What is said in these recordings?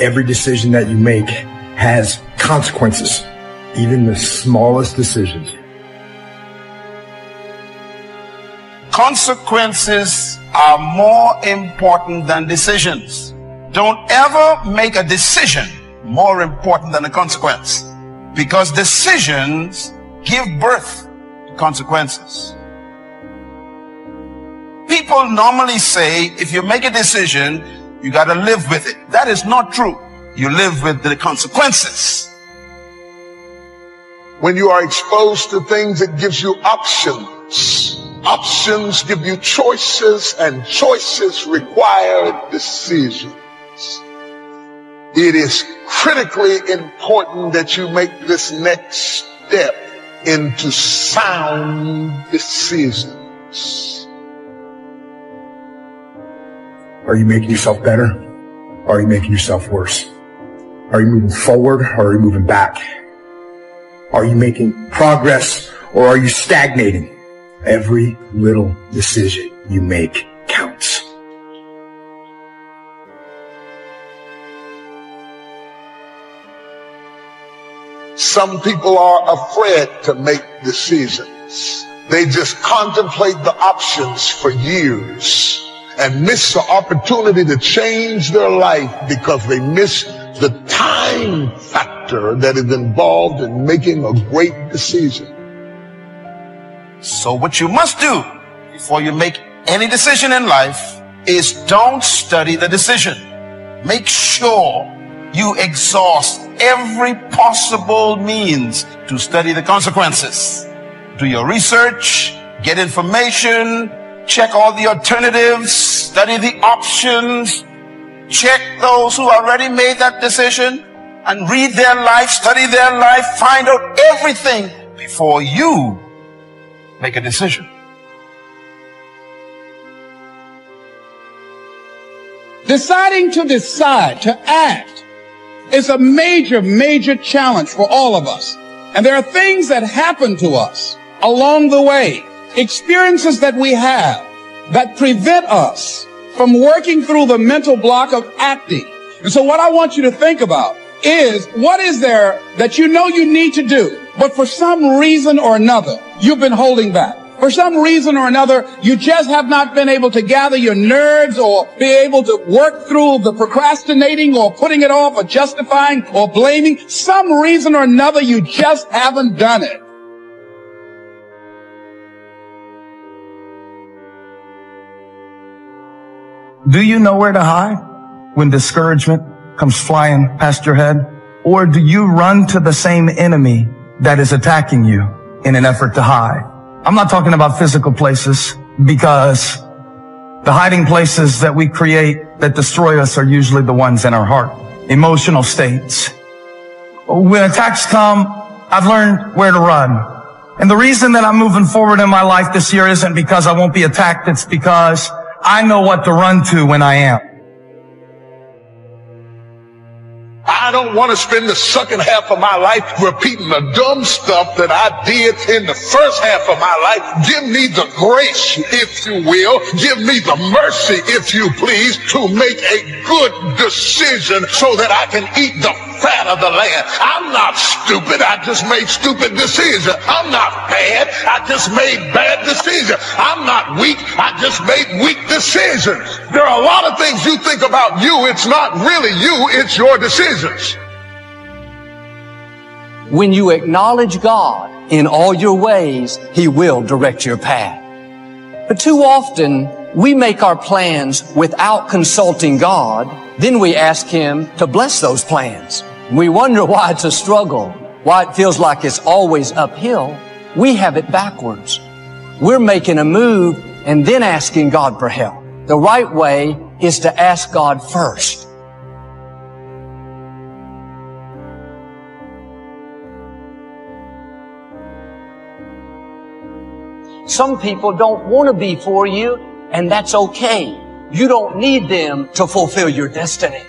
Every decision that you make has consequences, even the smallest decisions. Consequences are more important than decisions. Don't ever make a decision more important than a consequence, because decisions give birth to consequences. People normally say, if you make a decision, you got to live with it. That is not true. You live with the consequences. When you are exposed to things, it gives you options. Options give you choices, and choices require decisions. It is critically important that you make this next step into sound decisions. Are you making yourself better? Or are you making yourself worse? Are you moving forward, or are you moving back? Are you making progress, or are you stagnating? Every little decision you make counts. Some people are afraid to make decisions. They just contemplate the options for years and miss the opportunity to change their life because they miss the time factor that is involved in making a great decision. So what you must do before you make any decision in life is don't study the decision. Make sure you exhaust every possible means to study the consequences. Do your research, get information, check all the alternatives, study the options, check those who already made that decision and read their life, study their life, find out everything before you make a decision. Deciding to decide, to act, is a major, major challenge for all of us. And there are things that happen to us along the way, experiences that we have that prevent us from working through the mental block of acting. And so what I want you to think about is, what is there that you know you need to do, but for some reason or another, you've been holding back? For some reason or another, you just have not been able to gather your nerves or be able to work through the procrastinating or putting it off or justifying or blaming. Some reason or another, you just haven't done it. Do you know where to hide when discouragement comes flying past your head? Or do you run to the same enemy that is attacking you in an effort to hide? I'm not talking about physical places, because the hiding places that we create that destroy us are usually the ones in our heart. Emotional states. When attacks come, I've learned where to run. And the reason that I'm moving forward in my life this year isn't because I won't be attacked. It's because I know what to run to when I am. I don't want to spend the second half of my life repeating the dumb stuff that I did in the first half of my life. Give me the grace, if you will. Give me the mercy, if you please, to make a good decision so that I can eat the fat of the land. I'm not stupid. I just made stupid decisions. I'm not bad. I just made bad decisions. I'm not weak. I just made weak decisions. There are a lot of things you think about you. It's not really you. It's your decisions. When you acknowledge God in all your ways, He will direct your path. But too often, we make our plans without consulting God. Then we ask Him to bless those plans. We wonder why it's a struggle, why it feels like it's always uphill. We have it backwards. We're making a move and then asking God for help. The right way is to ask God first. Some people don't want to be for you, and that's okay. You don't need them to fulfill your destiny.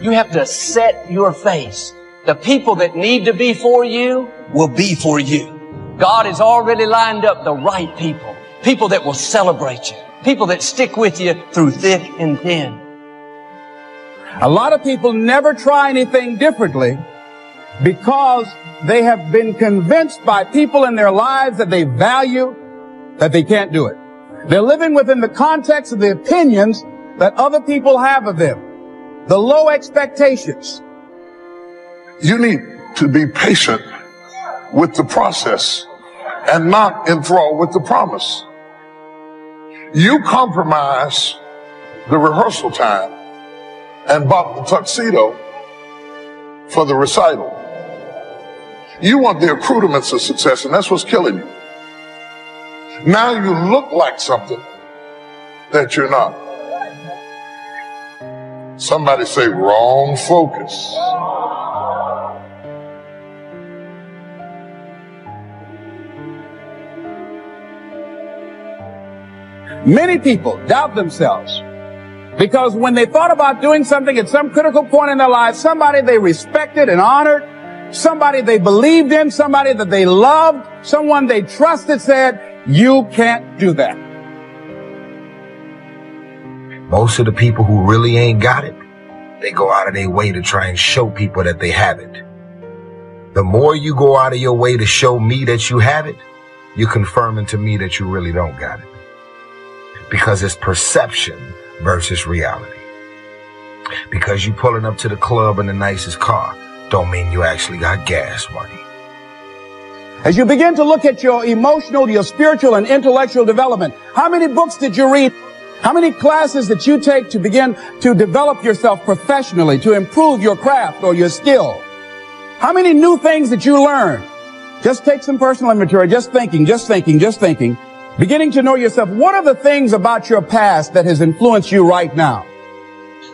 You have to set your face. The people that need to be for you will be for you. God has already lined up the right people. People that will celebrate you. People that stick with you through thick and thin. A lot of people never try anything differently because they have been convinced by people in their lives that they value that they can't do it. They're living within the context of the opinions that other people have of them, the low expectations. You need to be patient with the process and not enthralled with the promise. You compromise the rehearsal time and bought the tuxedo for the recital. You want the accoutrements of success, and that's what's killing you. Now you look like something that you're not. Somebody say wrong focus. Many people doubt themselves because when they thought about doing something at some critical point in their life, somebody they respected and honored, somebody they believed in, somebody that they loved, someone they trusted said, you can't do that. Most of the people who really ain't got it, they go out of their way to try and show people that they have it. The more you go out of your way to show me that you have it, you're confirming to me that you really don't got it. Because it's perception versus reality. Because you pulling up to the club in the nicest car don't mean you actually got gas money. As you begin to look at your emotional, your spiritual, and intellectual development, how many books did you read? How many classes did you take to begin to develop yourself professionally, to improve your craft or your skill? How many new things did you learn? Just take some personal inventory, just thinking. Beginning to know yourself. What are the things about your past that has influenced you right now?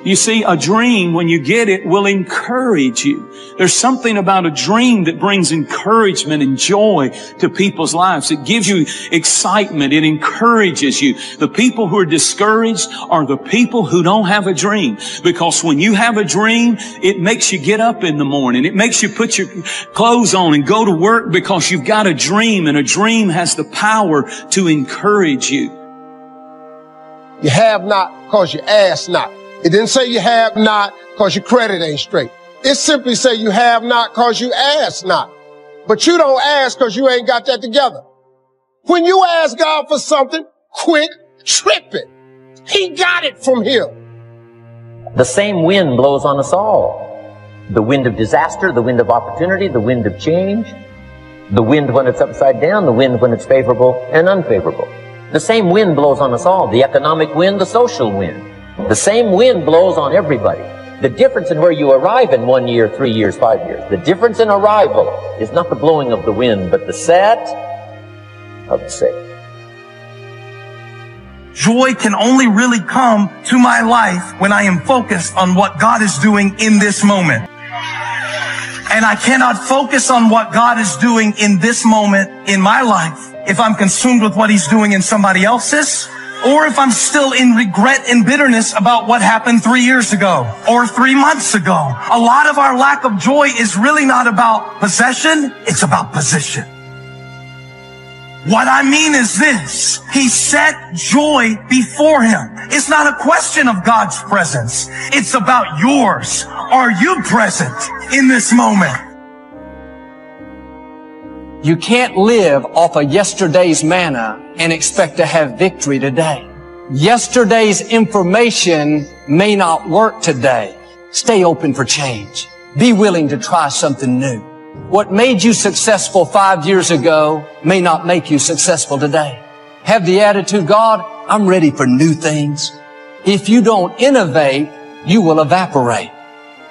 You see, a dream, when you get it, will encourage you. There's something about a dream that brings encouragement and joy to people's lives. It gives you excitement. It encourages you. The people who are discouraged are the people who don't have a dream. Because when you have a dream, it makes you get up in the morning. It makes you put your clothes on and go to work because you've got a dream. And a dream has the power to encourage you. You have not because you ask not. It didn't say you have not because your credit ain't straight. It simply say you have not because you ask not. But you don't ask because you ain't got that together. When you ask God for something, quit tripping. He got it from him. The same wind blows on us all. The wind of disaster, the wind of opportunity, the wind of change, the wind when it's upside down, the wind when it's favorable and unfavorable. The same wind blows on us all. The economic wind, the social wind. The same wind blows on everybody. The difference in where you arrive in 1 year, 3 years, 5 years, the difference in arrival is not the blowing of the wind, but the set of the sail. Joy can only really come to my life when I am focused on what God is doing in this moment. And I cannot focus on what God is doing in this moment in my life if I'm consumed with what he's doing in somebody else's, or if I'm still in regret and bitterness about what happened 3 years ago or 3 months ago. A lot of our lack of joy is really not about possession. It's about position. What I mean is this. He set joy before him. It's not a question of God's presence. It's about yours. Are you present in this moment? You can't live off of yesterday's manna and expect to have victory today. Yesterday's information may not work today. Stay open for change. Be willing to try something new. What made you successful 5 years ago may not make you successful today. Have the attitude, God, I'm ready for new things. If you don't innovate, you will evaporate.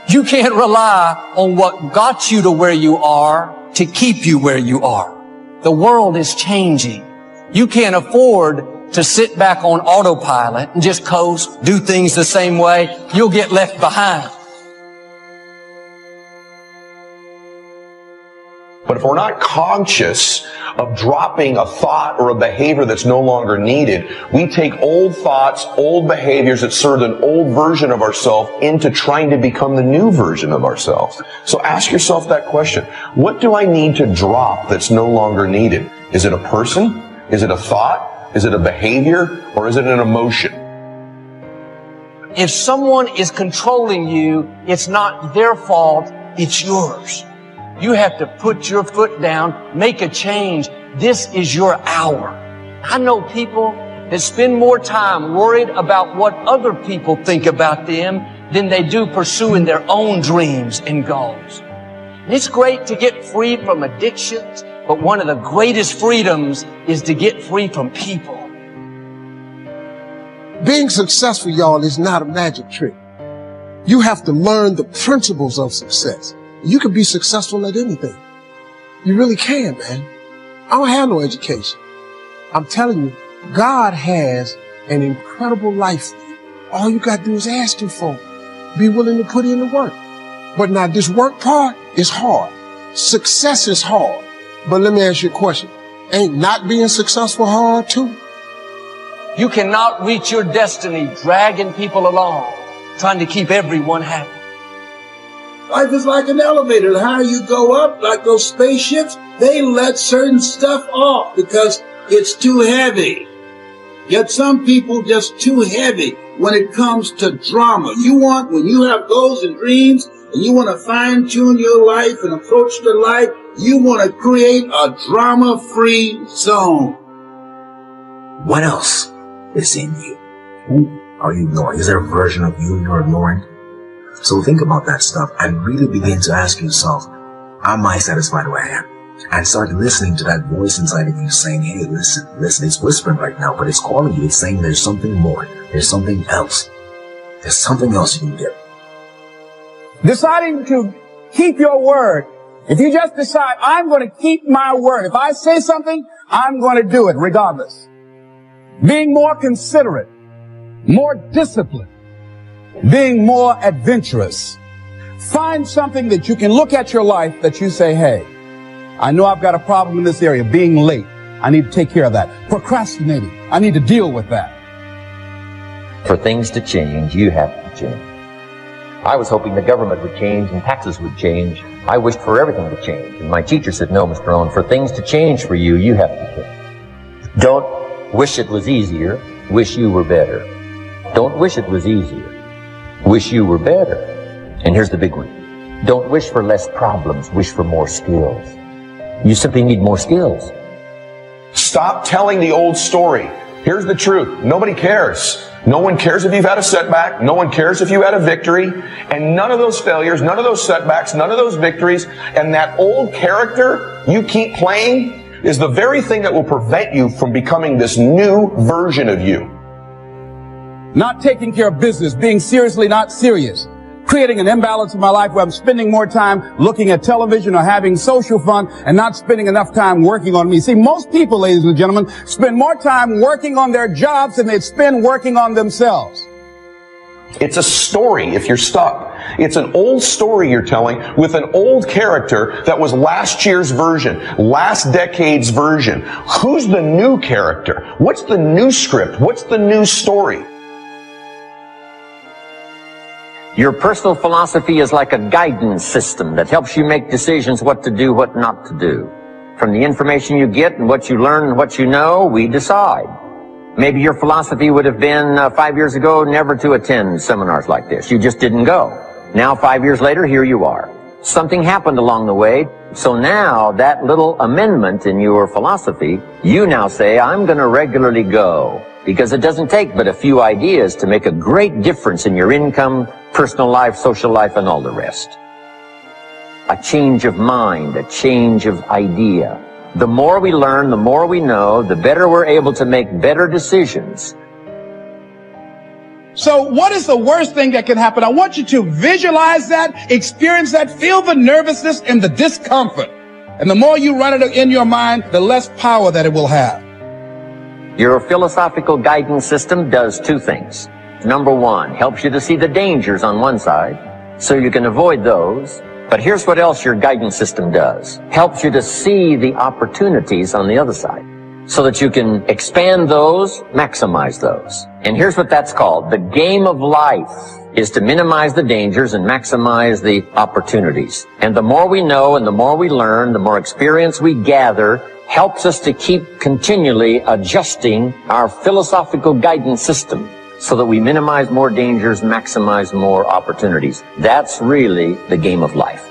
You can't rely on what got you to where you are to keep you where you are. The world is changing. You can't afford to sit back on autopilot and just coast, do things the same way. You'll get left behind. But if we're not conscious of dropping a thought or a behavior that's no longer needed, we take old thoughts, old behaviors that served an old version of ourselves into trying to become the new version of ourselves. So ask yourself that question. What do I need to drop that's no longer needed? Is it a person? Is it a thought? Is it a behavior? Or is it an emotion? If someone is controlling you, it's not their fault, it's yours. You have to put your foot down, make a change. This is your hour. I know people that spend more time worried about what other people think about them than they do pursuing their own dreams and goals. And it's great to get free from addictions, but one of the greatest freedoms is to get free from people. Being successful, y'all, is not a magic trick. You have to learn the principles of success. You can be successful at anything. You really can, man. I don't have no education. I'm telling you, God has an incredible life. All you got to do is ask him for it. Be willing to put in the work. But now this work part is hard. Success is hard. But let me ask you a question. Ain't not being successful hard too? You cannot reach your destiny dragging people along, trying to keep everyone happy. Life is like an elevator. The higher you go up, like those spaceships, they let certain stuff off because it's too heavy. Yet some people just too heavy when it comes to drama. When you have goals and dreams and you want to fine-tune your life and approach the life, you want to create a drama-free zone. What else is in you? Who are you ignoring? Is there a version of you you're ignoring? So think about that stuff and really begin to ask yourself, am I satisfied where I am? And start listening to that voice inside of you saying, hey, listen, it's whispering right now, but it's calling you. It's saying there's something more. There's something else. There's something else you can do. Deciding to keep your word. If you just decide, I'm going to keep my word. If I say something, I'm going to do it regardless. Being more considerate, more disciplined, being more adventurous. Find something that you can look at your life that you say, hey, I know I've got a problem in this area, being late. I need to take care of that. Procrastinating. I need to deal with that. For things to change, you have to change. I was hoping the government would change and taxes would change. I wished for everything to change. And my teacher said, no, Mr. Owen, for things to change for you, you have to change. Don't wish it was easier. Wish you were better. Don't wish it was easier. Wish you were better. And here's the big one. Don't wish for less problems. Wish for more skills. You simply need more skills. Stop telling the old story. Here's the truth. Nobody cares. No one cares if you've had a setback. No one cares if you had a victory. And none of those failures, none of those setbacks, none of those victories, and that old character you keep playing is the very thing that will prevent you from becoming this new version of you. Not taking care of business, being seriously not serious. Creating an imbalance in my life where I'm spending more time looking at television or having social fun and not spending enough time working on me. See, most people, ladies and gentlemen, spend more time working on their jobs than they spend working on themselves. It's a story if you're stuck. It's an old story you're telling with an old character that was last year's version, last decade's version. Who's the new character? What's the new script? What's the new story? Your personal philosophy is like a guidance system that helps you make decisions what to do, what not to do. From the information you get and what you learn and what you know, we decide. Maybe your philosophy would have been 5 years ago never to attend seminars like this. You just didn't go. Now 5 years later, here you are. Something happened along the way, so now that little amendment in your philosophy, you now say, I'm going to regularly go. Because it doesn't take but a few ideas to make a great difference in your income, personal life, social life, and all the rest. A change of mind, a change of idea. The more we learn, the more we know, the better we're able to make better decisions. So what is the worst thing that can happen? I want you to visualize that, experience that, feel the nervousness and the discomfort. And the more you run it in your mind, the less power that it will have. Your philosophical guidance system does two things. Number one, helps you to see the dangers on one side, so you can avoid those. But here's what else your guidance system does. Helps you to see the opportunities on the other side, so that you can expand those, maximize those. And here's what that's called. The game of life is to minimize the dangers and maximize the opportunities. And the more we know and the more we learn, the more experience we gather, helps us to keep continually adjusting our philosophical guidance system so that we minimize more dangers, maximize more opportunities. That's really the game of life.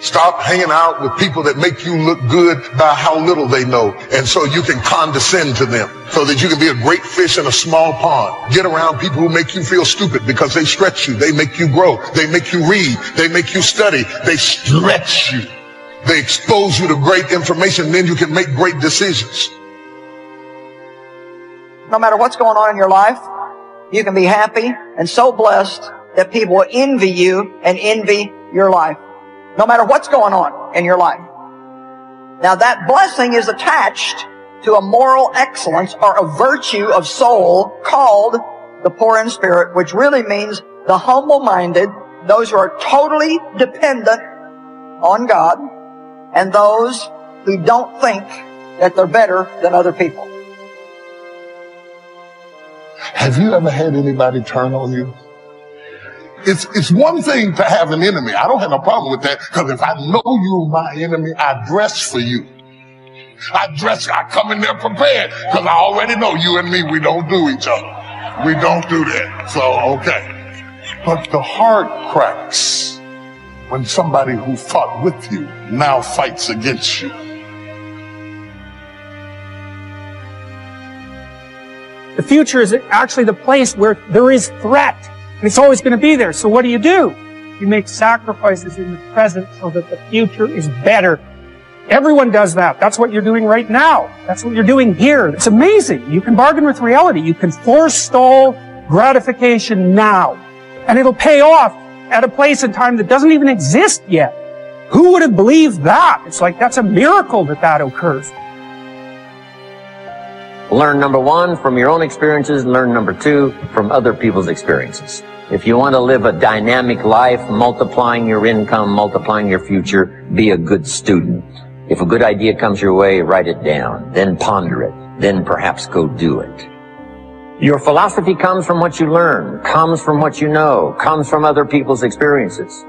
Stop hanging out with people that make you look good by how little they know, and so you can condescend to them so that you can be a great fish in a small pond. Get around people who make you feel stupid because they stretch you. They make you grow. They make you read. They make you study. They stretch you. They expose you to great information. Then you can make great decisions. No matter what's going on in your life, you can be happy and so blessed that people will envy you and envy your life. No matter what's going on in your life. Now that blessing is attached to a moral excellence or a virtue of soul called the poor in spirit, which really means the humble-minded, those who are totally dependent on God, and those who don't think that they're better than other people. Have you ever had anybody turn on you? It's one thing to have an enemy. I don't have no problem with that, because if I know you're my enemy, I dress for you. I come in there prepared, because I already know you and me, we don't do each other. We don't do that. So, okay. But the heart cracks when somebody who fought with you now fights against you. The future is actually the place where there is threat. And it's always going to be there. So what do? You make sacrifices in the present so that the future is better. Everyone does that. That's what you're doing right now. That's what you're doing here. It's amazing. You can bargain with reality. You can forestall gratification now. And it'll pay off at a place in time that doesn't even exist yet. Who would have believed that? It's like, that's a miracle that that occurs. Learn, number one, from your own experiences. Learn, number two, from other people's experiences. If you want to live a dynamic life, multiplying your income, multiplying your future, be a good student. If a good idea comes your way, write it down, then ponder it, then perhaps go do it. Your philosophy comes from what you learn, comes from what you know, comes from other people's experiences.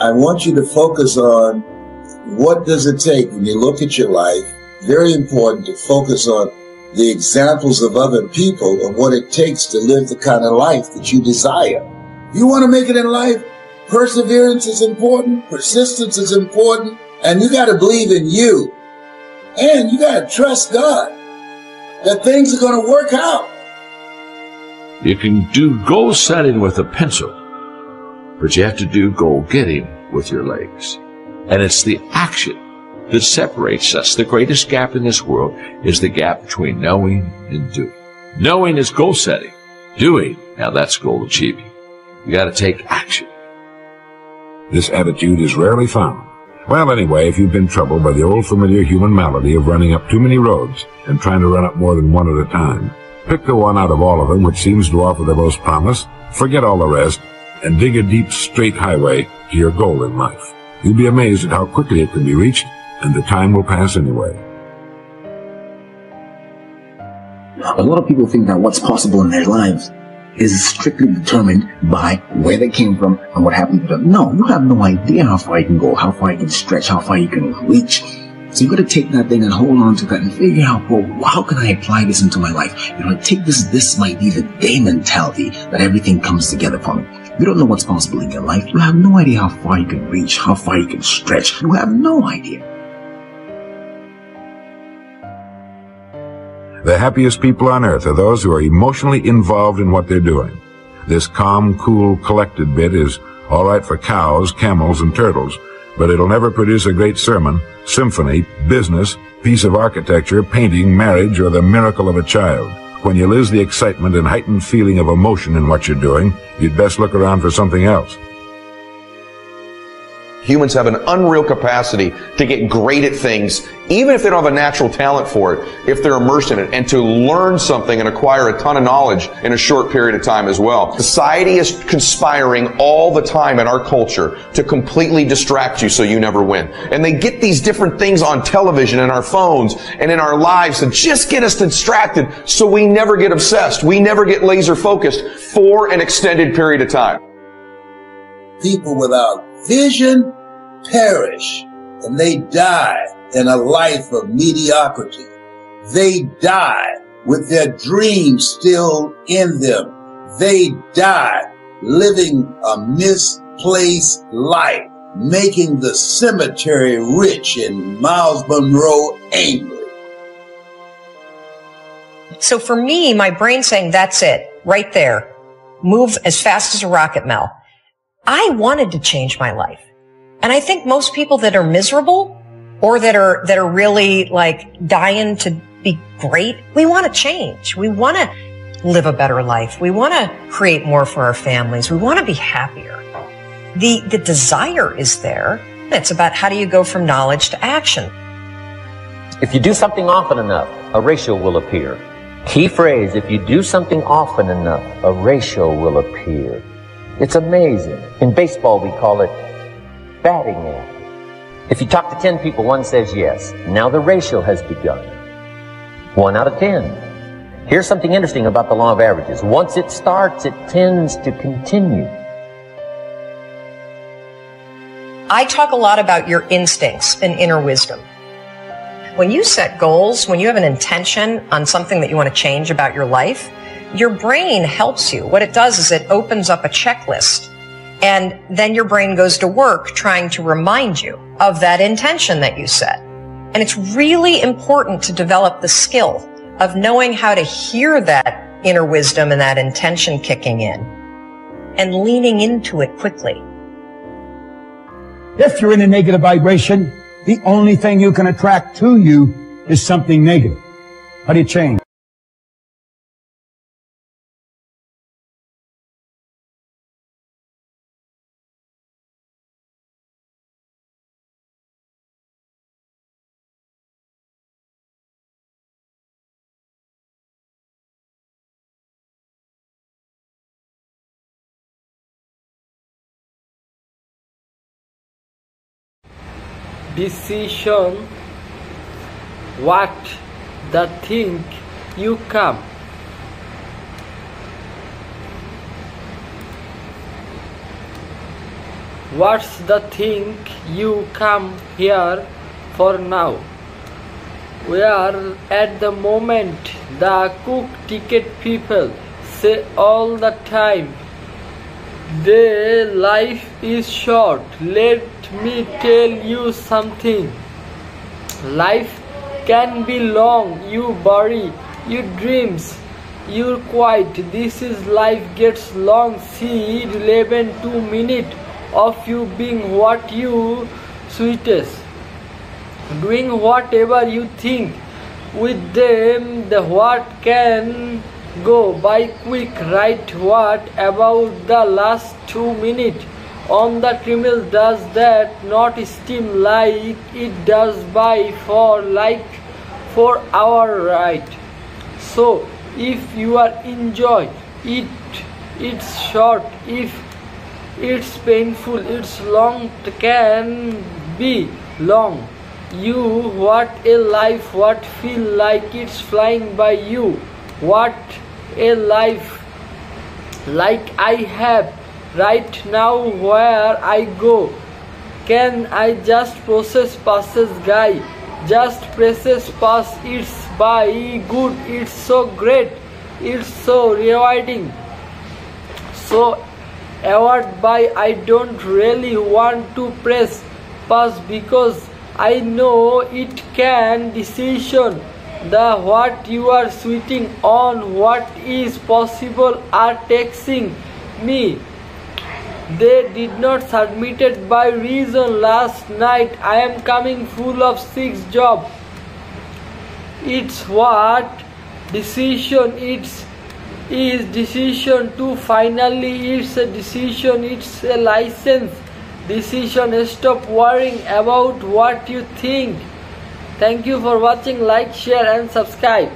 I want you to focus on what does it take when you look at your life. Very important to focus on the examples of other people of what it takes to live the kind of life that you desire. You want to make it in life, perseverance is important, persistence is important, and you got to believe in you. And you got to trust God that things are going to work out. You can do goal setting with a pencil, but you have to do goal getting with your legs. And it's the action that separates us. The greatest gap in this world is the gap between knowing and doing. Knowing is goal setting. Doing, now that's goal achieving. You got to take action. This attitude is rarely found. Well, anyway, if you've been troubled by the old familiar human malady of running up too many roads and trying to run up more than one at a time, pick the one out of all of them which seems to offer the most promise, forget all the rest, and dig a deep, straight highway to your goal in life. You'll be amazed at how quickly it can be reached, and the time will pass anyway. A lot of people think that what's possible in their lives is strictly determined by where they came from and what happened to them. No, you have no idea how far you can go, how far you can stretch, how far you can reach. So you've got to take that thing and hold on to that and figure out, well, how can I apply this into my life? You know, I take this might be the day mentality that everything comes together for me. You don't know what's possible in your life. You have no idea how far you can reach, how far you can stretch. You have no idea. The happiest people on earth are those who are emotionally involved in what they're doing. This calm, cool, collected bit is all right for cows, camels, and turtles, but it'll never produce a great sermon, symphony, business, piece of architecture, painting, marriage, or the miracle of a child. When you lose the excitement and heightened feeling of emotion in what you're doing, you'd best look around for something else. Humans have an unreal capacity to get great at things, even if they don't have a natural talent for it, if they're immersed in it, and to learn something and acquire a ton of knowledge in a short period of time as well. Society is conspiring all the time in our culture to completely distract you so you never win. And they get these different things on television and our phones and in our lives to just get us distracted so we never get obsessed, we never get laser focused for an extended period of time. People without vision perish, and they die in a life of mediocrity. They die with their dreams still in them. They died living a misplaced life, making the cemetery rich in Miles Monroe angry. So for me, my brain's saying, that's it, right there. Move as fast as a rocket, Mel. I wanted to change my life. And I think most people that are miserable or that are really like dying to be great, we want to change. We want to live a better life. We want to create more for our families. We want to be happier. The desire is there. It's about how do you go from knowledge to action. If you do something often enough, a ratio will appear. Key phrase, if you do something often enough, a ratio will appear. It's amazing. In baseball, we call it batting average. If you talk to 10 people, one says yes. Now the ratio has begun. 1 out of 10. Here's something interesting about the law of averages. Once it starts, it tends to continue. I talk a lot about your instincts and inner wisdom. When you set goals, when you have an intention on something that you want to change about your life, your brain helps you. What it does is it opens up a checklist, and then your brain goes to work trying to remind you of that intention that you set. And it's really important to develop the skill of knowing how to hear that inner wisdom and that intention kicking in and leaning into it quickly. If you're in a negative vibration, the only thing you can attract to you is something negative. How do you change? Decision, what the think you come. What's the thing you come here for now? We are at the moment the cook ticket people say all the time. Their life is short. Let me tell you something. Life can be long. You worry, your dreams, your quiet. This is life gets long. See, 11 to 2 minutes of you being what you sweetest, doing whatever you think. With them, the what can go by quick, right? What about the last 2 minutes? On the treadmill, does that not steam like it does by for like 4 hours, right? So if you are enjoy it, it's short. If it's painful, it's long. Can be long. You what a life, what feel like it's flying by you. What a life like I have right now. Where I go, can I just process passes, guy? Just process pass. It's by good. It's so great. It's so rewarding. So award by I don't really want to press pass because I know it can decision. The what you are sweating on, what is possible are taxing me. They did not submit it by reason last night. I am coming full of 6 jobs. It's what decision. It's is decision to finally. It's a decision. It's a license. Decision. Stop worrying about what you think. Thank you for watching. Like, share and subscribe.